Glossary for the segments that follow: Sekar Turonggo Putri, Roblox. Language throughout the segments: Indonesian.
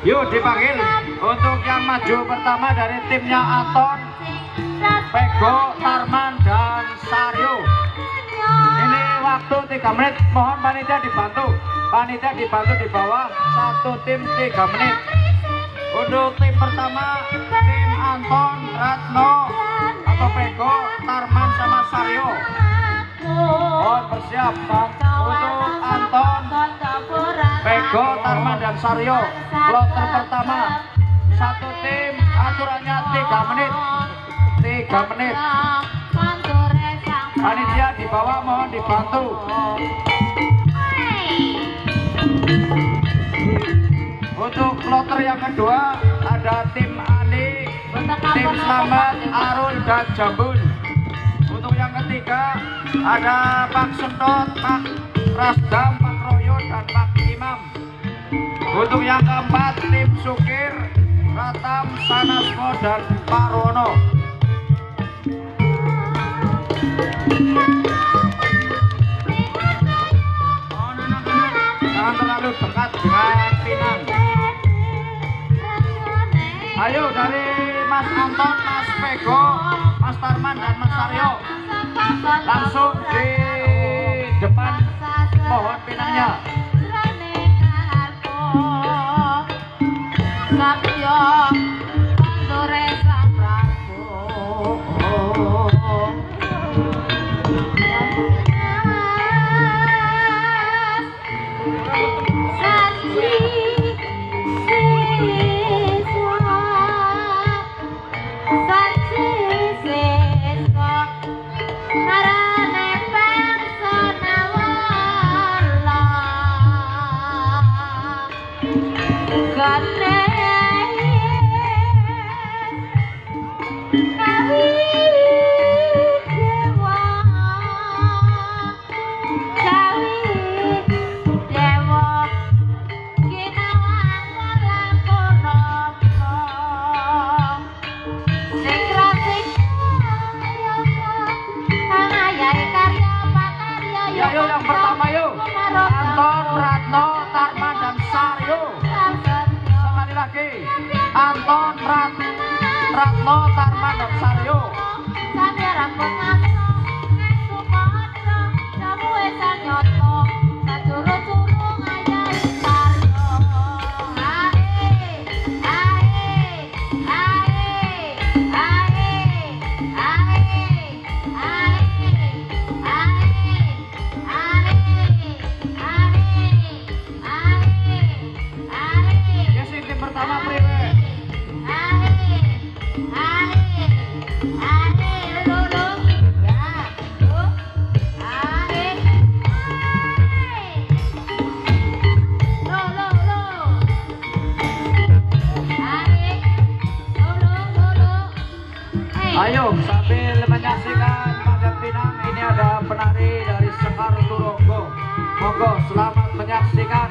Yuk dipanggil untuk yang maju pertama dari timnya Anton, Pego, Tarman, dan Saryo. Ini waktu 3 menit, mohon panitia dibantu. Panitia dibantu di bawah, satu tim 3 menit. Untuk tim pertama, tim Anton, Ratno, atau Pego, Tarman, sama Saryo. Mohon bersiap. Untuk Anton, Pego, Tarman, dan Saryo, kloter pertama, satu tim, aturannya 3 menit. 3 menit. Panitia di bawah mohon dibantu. Untuk kloter yang kedua ada tim Ani, tim Slamet, Arul, dan Jambun. Untuk yang ketiga ada Pak Sentot, Pak Rasdam, Pak Royo, dan Pak Imam. Untuk yang keempat tim Sukir, Ratam, Sanasmo, dan Pak Rono. Jangan terlalu dekat dengan pinang. Ayo dari Mas Anton, Mas Pego, Mas Tarman, dan Mas Saryo langsung di depan pohon pinangnya. Ayo sambil menyaksikan pada pinang ini ada penari dari Sekar Turonggo. Monggo selamat menyaksikan.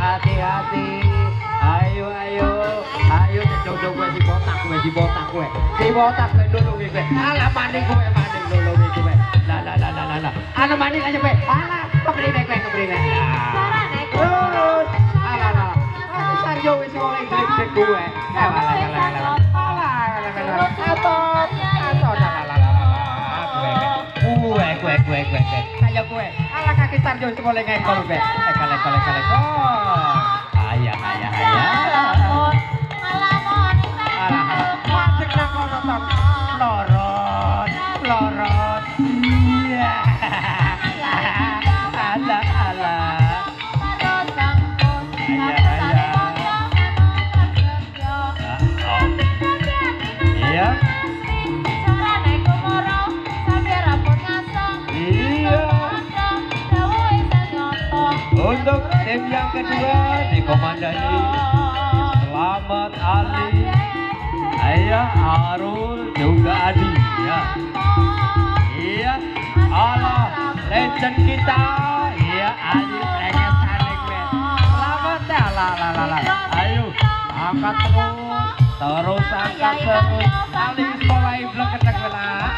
Ayah kedua dikomandani Selamat Ali, Ayah Arul juga Adi ya. Iya, Allah legend kita. Iya, Ali pengen saling men. Selamat ya, ayo angkat terus angkat terus. Ali sekolah iblok ketek belah.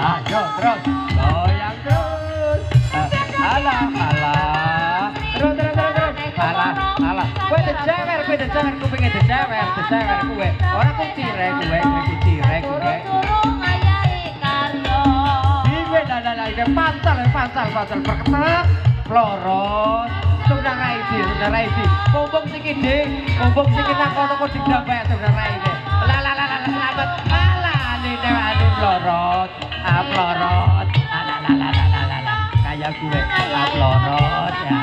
Ayo terus, goyang terus. Alah, gue dicewer, gue pengen dicewer gue. Orang gue cirek. Gue dadah, pasal berketek, loros, sudah raisi. Bombong sikit nang kono kok digabak sudah raisi. Lah selamat. Alah, ini loros, aplorot. Alah. Kayak gue aplorot ya.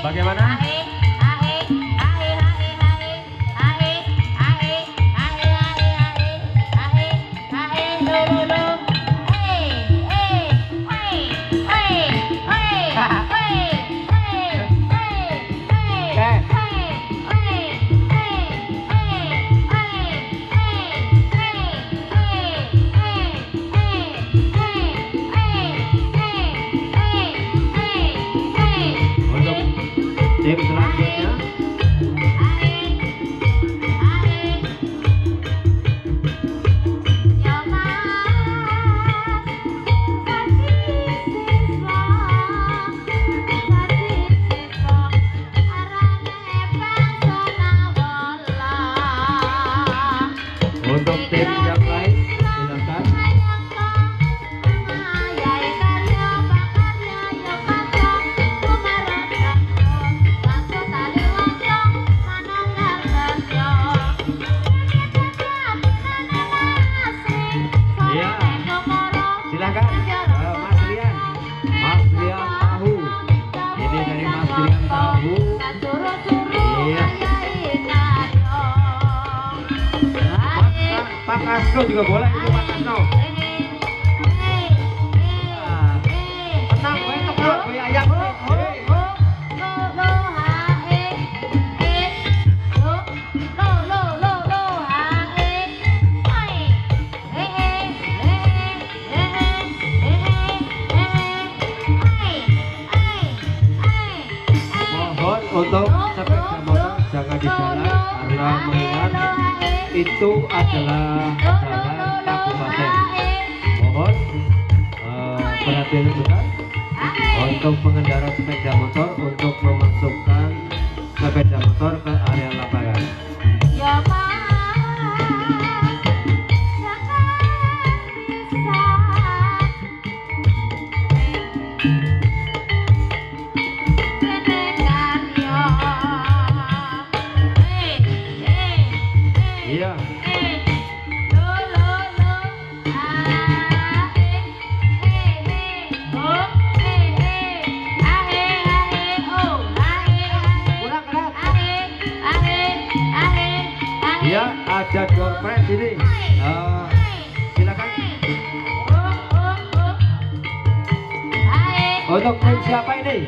Bagaimana? Kasno juga boleh itu Pak Kasno. Tenang, gue tepuk gue ayam. Mohon untuk sepeda motor jangan di jalan karena mengingat itu adalah jalan kabupaten. Mohon perhatian besar untuk pengendara sepeda motor untuk memasukkan sepeda motor ke area lapangan. Ada door prize ini. Silakan. Untuk tim siapa ini?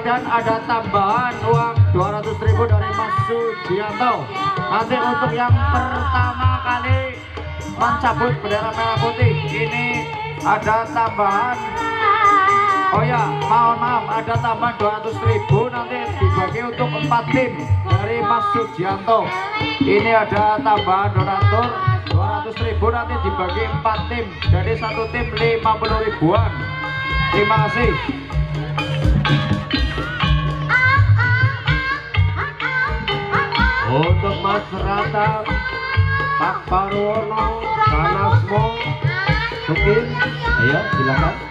Dan ada tambahan uang 200.000 dari Mas Sudianto. Nanti untuk yang pertama kali mencabut bendera merah putih ini ada tambahan. Oh ya, maaf ada tambahan 200.000 nanti dibagi untuk 4 tim dari Mas Sudianto. Ini ada tambahan donatur 200.000 nanti dibagi 4 tim, jadi satu tim 50.000-an. Terima kasih. Untuk Mas Ratan, Pak Parwono, Kanasmo, Sukin, ayo silakan.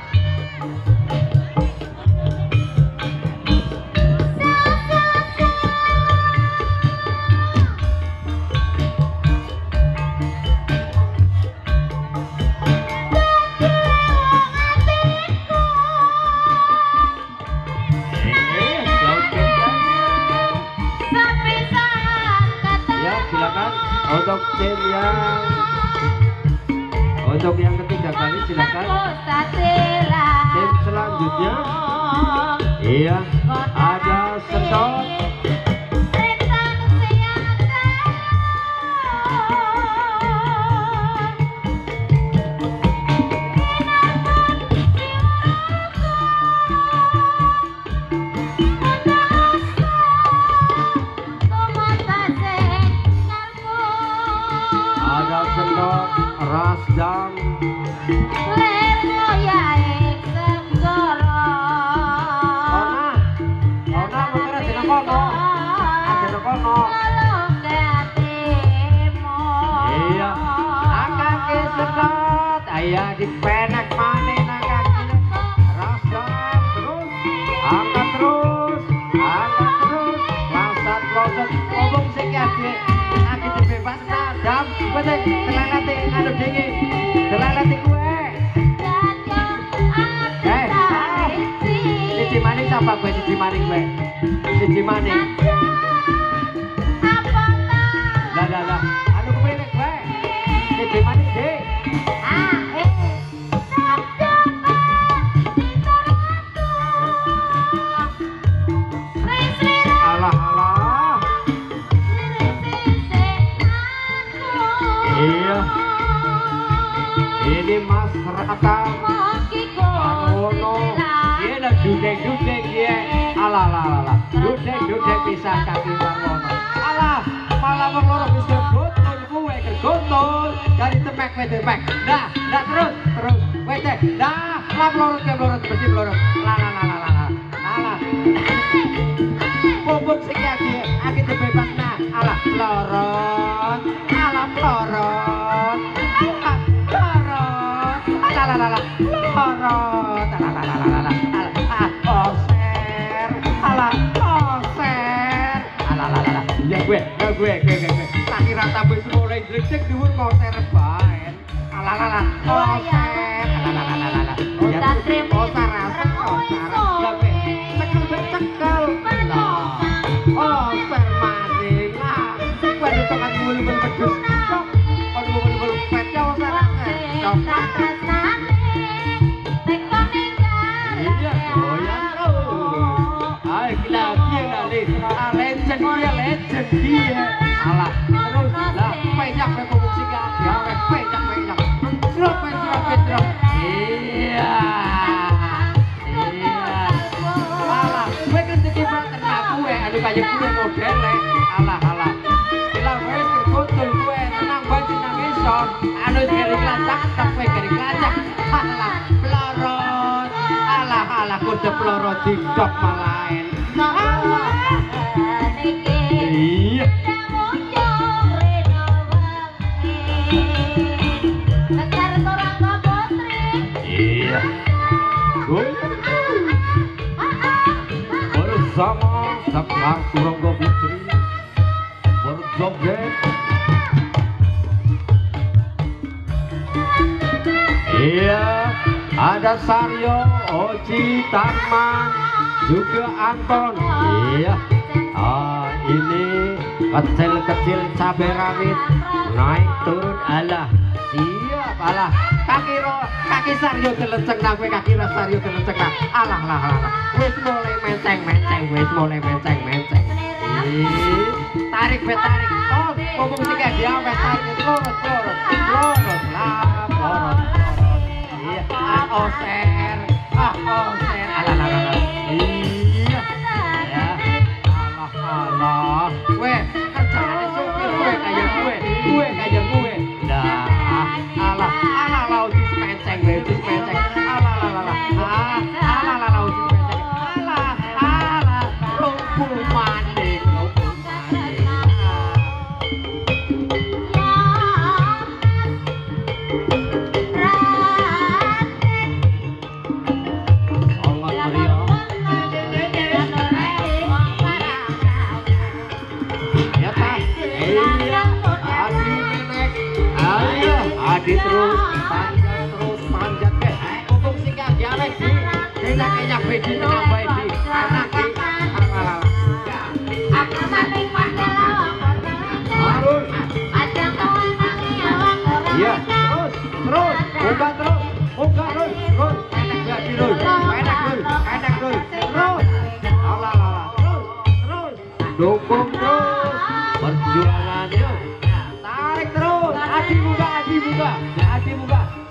Untuk tim yang ketiga kali silakan. Tim selanjutnya iya ada Setol, Rasdam, iya, akake sedot, ayah di penak maning akake Rasdam terus, angkat terus, langsat ngomong sing akeh. Dam, betul, telanati aduk dingin, telanati kue. Cici maning siapa gue? Cici maning. Dah, aduk kepilih gue. Cici maning deh. Ini Mas Rata, Ono, dia nak dudek dia, alah, dudek pisah kaki Ono, alah, malah berlorok bisa gotor, gue kergotor, dari temek, dah terus, wete, dah, lah berlorok, bersih berlorok, alah, bobot sekali akhir terbebas nah, alah lorot. Dia alah terus lah pejak reproduksi kan ya pejak drop iya alah gue kencing banget nak gue ada banyak gue model alah bila gue terkutul gue tenang gue tenang esok anu jadi kelacak sampai jadi kelacak alah pelorot alah kuda pelorot dikdok malain iya Sekar Turonggo Putri iya bersama Sekar Turonggo Putri berjoget iya ada Saryo Oci Tarman juga Anton iya. Ini kecil-kecil cabai rawit naik turun alah siap alah kaki Saryo kelenceng nah gue kaki Saryo kelenceng nah alah wis mulai menceng tarik oh ngomong sih kayak dia wes tarik lurus laporan iya ah oser alah iya weh, kerjaan supir weh, Dukung terus perjuangannya, tarik terus, hati buka,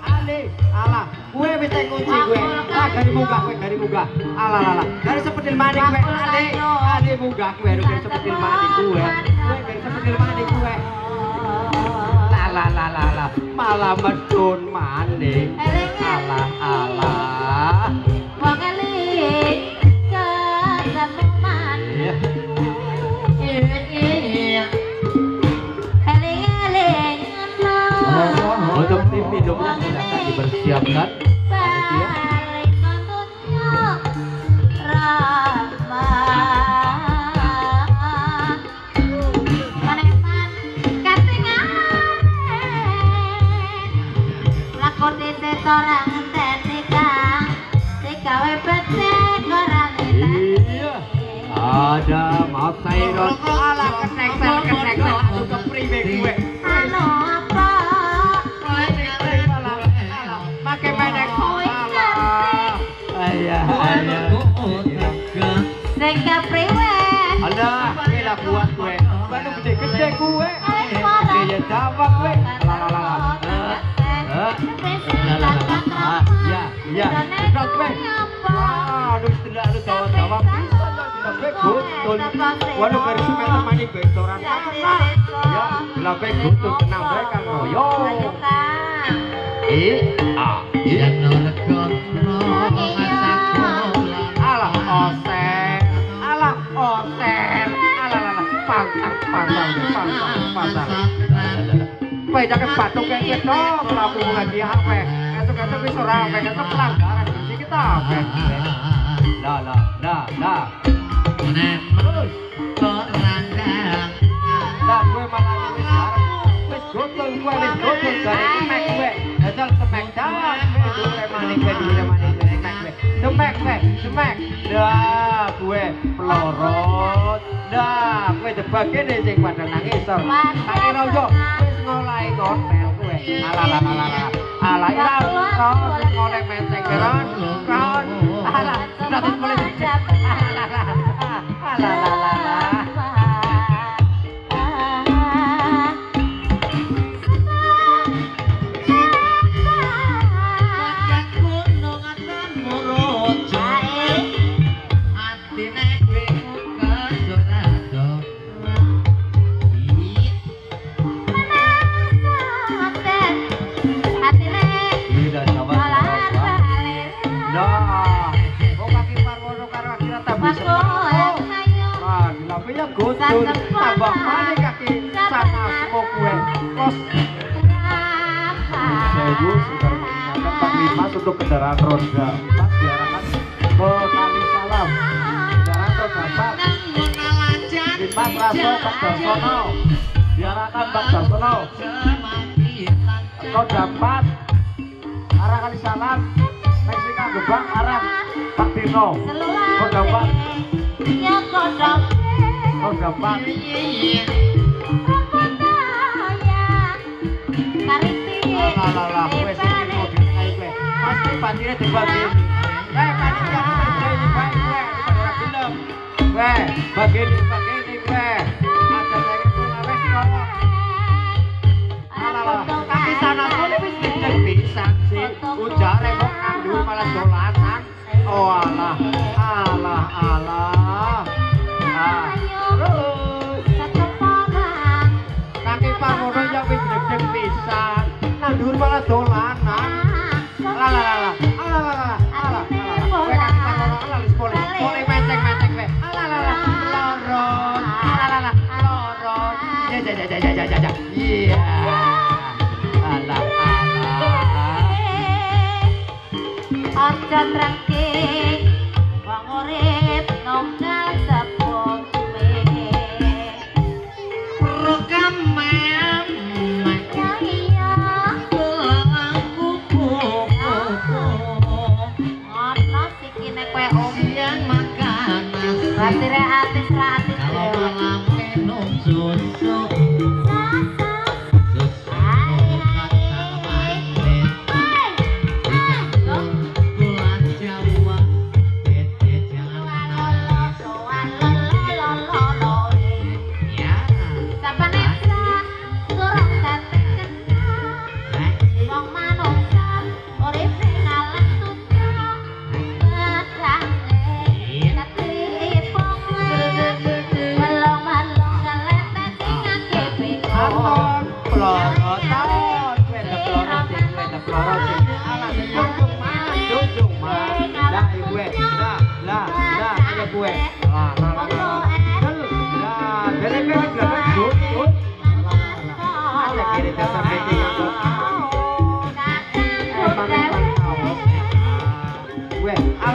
ale, ala, gue bisa kunci gue, dari buka, ala, dari sepetil mandi gue, ale buka gue, dari sepetil mandi gue, ala, malah medun mandi, ala. Untuk tim hidupnya silakan dipersiapkan. Ada maaf saya Sekar priwe, alah, gila kuat gue, baru gede gue, gaya dapat gue, ya, berat gue, aduh tidak lu jawab, betul, waduh baru semeter mandi restoran, ya, lape butuh tenang gue kan royo, pajak patung kayak gitu, pelaku lagi HP, esok bisa ramai, esok pelanggaran kunci kita. Nah. Terus, nah gue malah lebih jarang. Wes gotol dari semek gue, asal semek dah. Dulu manik gue, semek. Dah gue pelorot, dah gue debake deh sing pada nangis sor. Pakai rojo. Mulai kontel gue, ala tambah mana kaki sama semua kue kos Ibu sudah menggunakan P5 untuk kendaraan roda 4 diarahkan ke salam kendaraan roda 4 5 langsung Pak Darsono diarahkan Pak Darsono roda 4 arah kali salam Meksika Gebang arah Pak Dino roda 4 dapat Nah,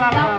Ala